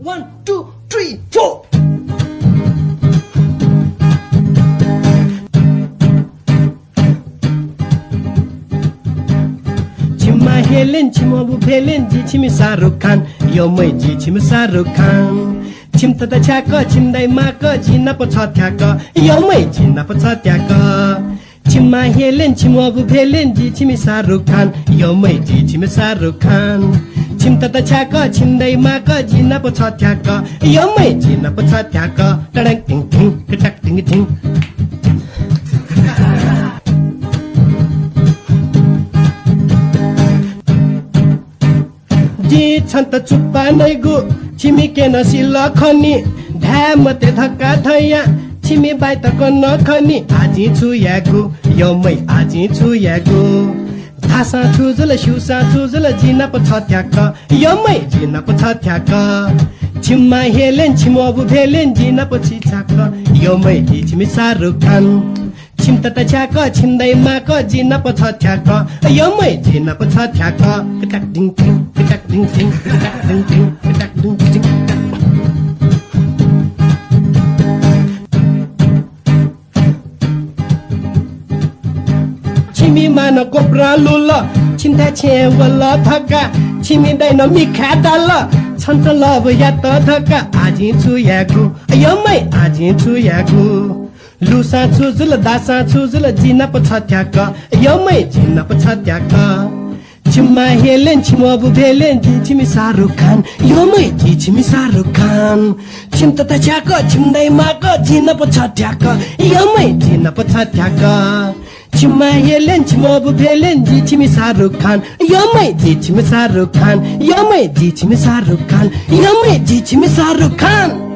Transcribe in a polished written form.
1, 2, 3, 4เฮลินชิมอบุเพลินจีชิมิซารุคันโยไม่จีชิมิซารุคันชิมตะตะชาก็ชิมได้มาก็จีนับปะชอดแกก็โยไม่จีนับปะชอดแกก็ชิมมาเฮลินชิมอบุเพลินจีชิมิซารุคันโยไม่จีชิมิซารุคันชิมตะตะชาก็ชิมได้มาก็จีนับปะชอดแกก็โยไม่จีนับปะชอดแกก็ตะแดงติงติงกระจักติงติงจีฉันตะจุปานัยกูชิมิเกนาสิลาคนีแด่เมตทักกาทายะชิมิใบตะกนคนีอาจีชูยากูยอมไม่อาจีชูยากูท่าสาชูจุลชิวสาชูจุลจีนับปัชดยากะยอมไม่จีนับปัชดยากะชิมมาเฮเลนชิมอบุเพเลนจีนับปัชิจักะยอมไม่จีชิมิสารุคันชิมตะตะชาก็ชิมได้มาก็จีนับปัชดยากะยอมไม่จีนับปัชดยากะกระตักดิ้งดิ้งดึงดึงดึงดึงดึงดึงชิมิมานกบราลุล่ะชิมแทเชวลอทักกะชิมิได้นมีแค่ดัลล่ะฉันจะลอบยาต่อทักกะอาจิชูยากูยอมไม่อาจิชูยากูลูซาชูจุลดาซาชูจุลจีนับปัชดยากะยอมไม่จีนับปัชดยากะชิมมาเฮเลนชิมอบุเพเลนจีชิมิซารุคันโยไม่จีชิมิซารุคันชิมตะตะชาก็ชิมได้มาก็จีนับปะชอดยาก็โยไม่จีนับปะชอดยาก็ชิมมาเฮเลนชิมอบุเพเลนจีชิมิซารุคันโยไม่จีชิมิซารุคันโยไม่จีชิมิซารุคันโยไม่จีชิมิซารุคัน